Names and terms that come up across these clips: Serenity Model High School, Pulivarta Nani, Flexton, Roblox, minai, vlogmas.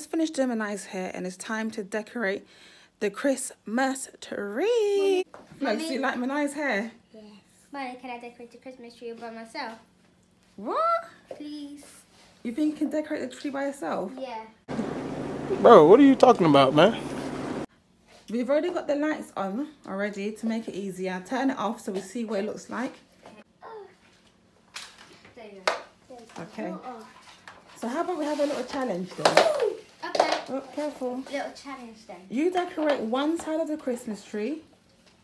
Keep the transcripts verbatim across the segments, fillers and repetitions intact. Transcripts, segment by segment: just finished Gemini's hair and it's time to decorate the Christmas tree. Mommy, do you like Minai's hair? Yes. Mommy, can I decorate the Christmas tree by myself? What? Please. You think you can decorate the tree by yourself? Yeah. Bro, what are you talking about, man? We've already got the lights on already to make it easier. Turn it off so we see what it looks like. There you go. There you go. Okay. Oh, oh. So how about we have a little challenge then? Okay. Oh, careful. Little challenge then. You decorate one side of the Christmas tree.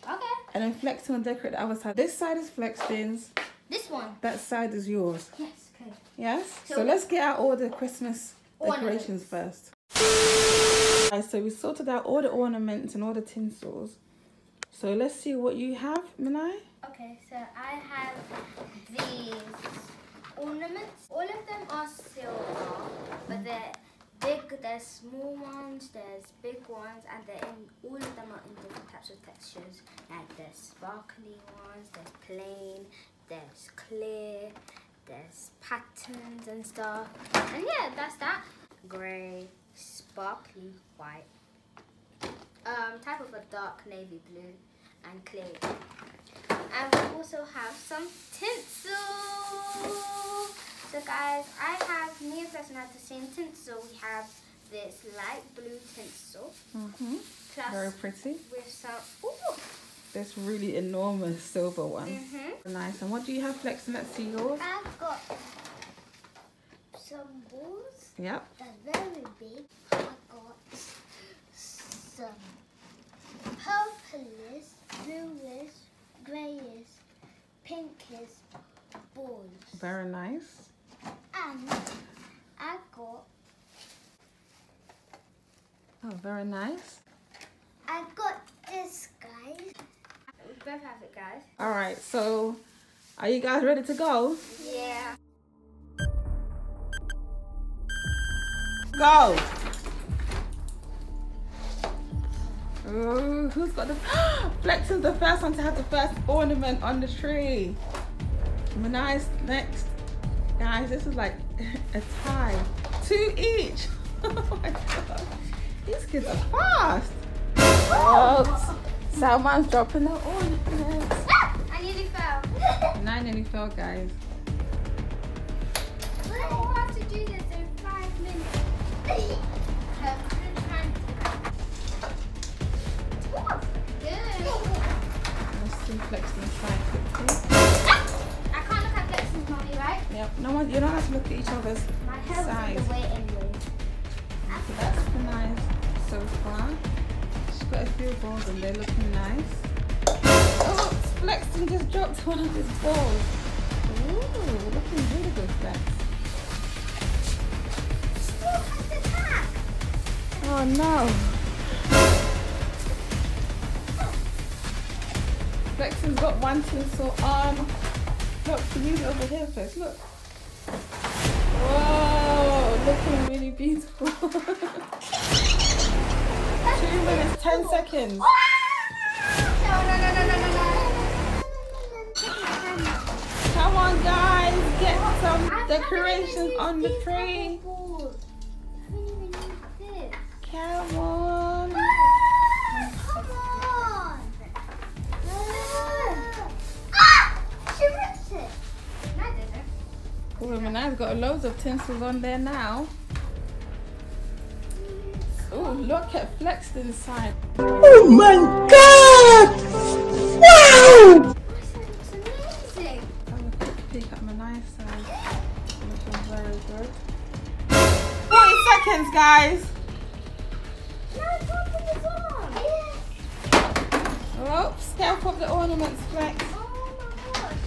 Okay. And then Flexton will decorate the other side. This side is Flexton's. This one? That side is yours. Yes, okay. Yes? So, so let's get out all the Christmas decorations first. So we sorted out all the ornaments and all the tinsels. So let's see what you have, Minai. Okay, so I have these ornaments. All of them are silver, but they're big, there's small ones, there's big ones, and they're in, all of them are in different types of textures. Like there's sparkly ones, there's plain, there's clear, there's patterns and stuff. And yeah, that's that. Grey, sparkly white, um, type of a dark navy blue, and clear. And we also have some tinsel. So guys, I have, me and Preston have the same tinsel. We have this light blue tinsel. Mm-hmm. Plus very pretty. With some, ooh. This really enormous silver one. Mm-hmm. Nice. And what do you have, Flex? Let's see yours. I've got some balls. Yep. That's very big. I got some purplish, bluish, greyish, pinkish balls. Very nice. And I got. Oh, very nice. I got this, guys. We both have it, guys. All right. So, are you guys ready to go? Yeah. Go! Ooh, who's got the... Flex is the first one to have the first ornament on the tree. Minai's next. Guys, this is like a tie. Two each. Oh my God. These kids are fast. Oh, someone's dropping the ornaments. Ah, I nearly fell. And I nearly fell, guys. We don't have to do this in five minutes. Let's see Flexton's try quickly. I can't look at Flexton's mommy, right? Yep. No one. You don't have to look at each other's My size. My hair's in the way anyway. So that's pretty nice so far. She's got a few balls and they're looking nice. Oh, Flexton just dropped one of his balls. Ooh, looking really good, Flex. Oh no! Flexton's got one tinsel arm. Look, use it over here first. Look. Whoa! Looking really beautiful. Two minutes, ten seconds. No, no, no, no, no, no, no. Come on, guys, get some decorations on the tree. Come on. Ah, come on. Ah. Ah, she ripped it. I didn't. Oh, Minai's got loads of tinsels on there now. Oh, look at Flexton's side. Oh my God! Wow! This looks amazing. I'm going to pick up Minai's side. Looking very good. forty seconds, guys. Oops, help up the ornaments, Flex. Oh my gosh.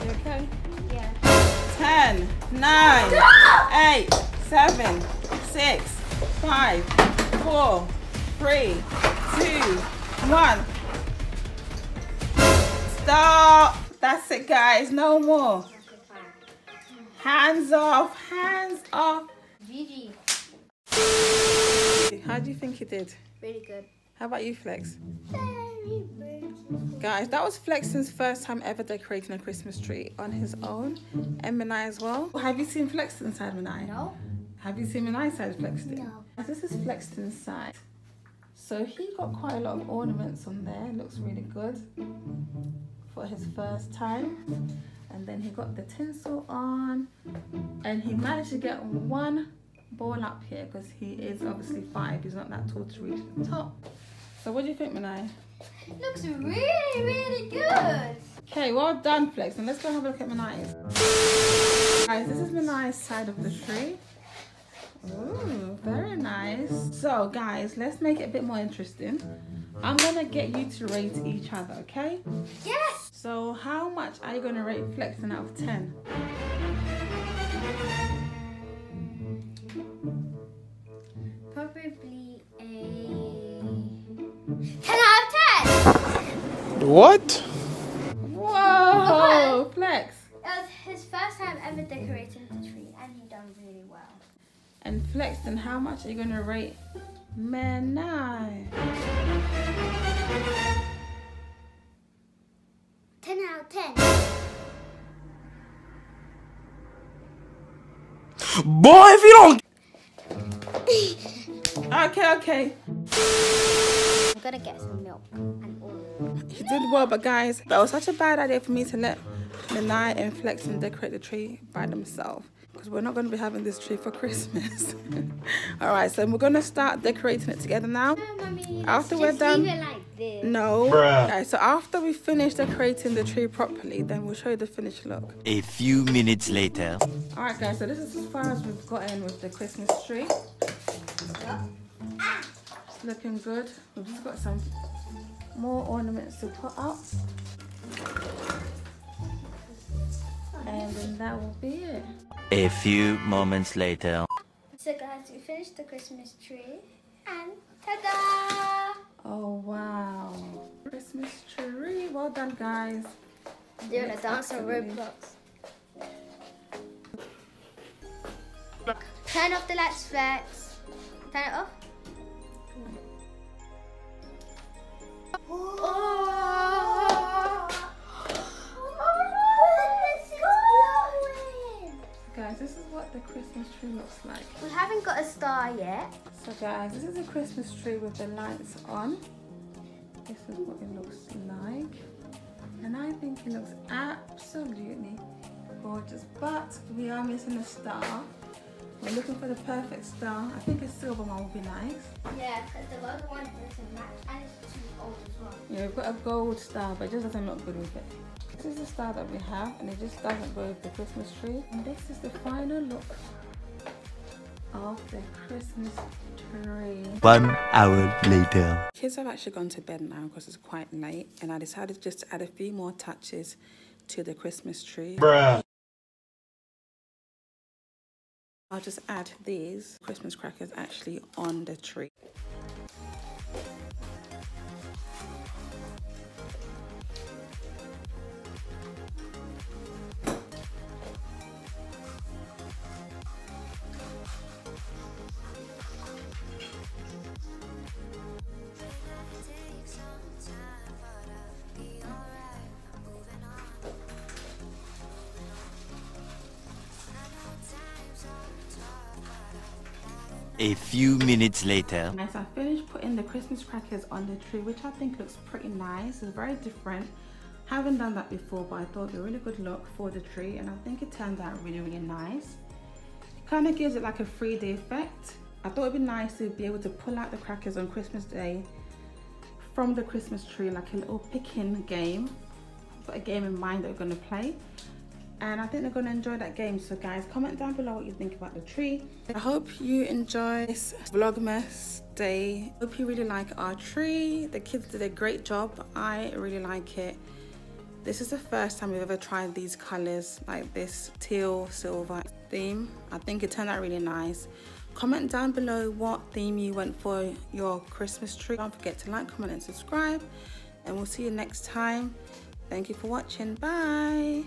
Are you okay? Yeah. Ten, nine, eight, seven, six, five, four, three, two, one. Stop. That's it, guys. No more. Hands off. Hands off. Gigi. How do you think you did? Really good. How about you, Flex? Guys, that was Flexen's first time ever decorating a Christmas tree on his own, and Minai as well. Have you seen Flexen's side, Minai? No. Have you seen Minai's side, Flexen? No. This is Flexen's side. So he got quite a lot of ornaments on there. It looks really good for his first time. And then he got the tinsel on, and he managed to get one ball up here because he is obviously five. He's not that tall to reach the top. So what do you think, Minai? Looks really, really good. Okay, well done, Flex. And let's go have a look at Minai's. Guys, this is Minai's side of the tree. Ooh, very nice. So guys, let's make it a bit more interesting. I'm gonna get you to rate each other, okay? Yes! So how much are you gonna rate Flexen out of ten? Probably a ten out of ten! What? Whoa, Flex! It was his first time ever decorating the tree and he done really well. And Flexen, how much are you gonna rate Minai? Ten out of ten. Boy, if you don't. Okay, okay. I'm gonna get some milk and oil. She did well, but guys, that was such a bad idea for me to let Minai and Flexen decorate the tree by themselves, because we're not going to be having this tree for Christmas. All right, so we're going to start decorating it together now. No, Mommy, after we're done, leave it like this. No. Bruh. Okay, so after we finish decorating the tree properly, then we'll show you the finished look. A few minutes later. All right, guys, so this is as far as we've gotten with the Christmas tree. It's looking good. We've just got some more ornaments to put up. And then that will be it. A few moments later. So guys, we finished the Christmas tree and ta-da! Oh wow. Christmas tree. Well done, guys. Doing a dance on Roblox. Turn off the lights, Flex. Turn it off. Christmas tree looks like. We haven't got a star yet. So guys, this is a Christmas tree with the lights on. This is what it looks like, and I think it looks absolutely gorgeous, but we are missing a star. We're looking for the perfect star. I think a silver one would be nice. Yeah, because the other one doesn't match and it's too old as well. Yeah, we've got a gold star, but it just doesn't look good with it. This is the star that we have, and it just doesn't go with the Christmas tree. And this is the final look of the Christmas tree. One hour later. Kids have actually gone to bed now because it's quite late, and I decided just to add a few more touches to the Christmas tree. Bruh. I'll just add these Christmas crackers actually on the tree. A few minutes later. Guys, I finished putting the Christmas crackers on the tree, which I think looks pretty nice. It's very different. Haven't done that before, but I thought a really good look for the tree, and I think it turned out really, really nice. It kind of gives it like a three D effect. I thought it'd be nice to be able to pull out the crackers on Christmas Day from the Christmas tree, like a little picking game. I've got a game in mind that we're going to play, and I think they're going to enjoy that game. So guys, comment down below what you think about the tree. I hope you enjoy this Vlogmas day. Hope you really like our tree. The kids did a great job. I really like it. This is the first time we've ever tried these colors, like this teal silver theme. I think it turned out really nice. Comment down below what theme you went for your Christmas tree. Don't forget to like, comment and subscribe, and we'll see you next time. Thank you for watching. Bye.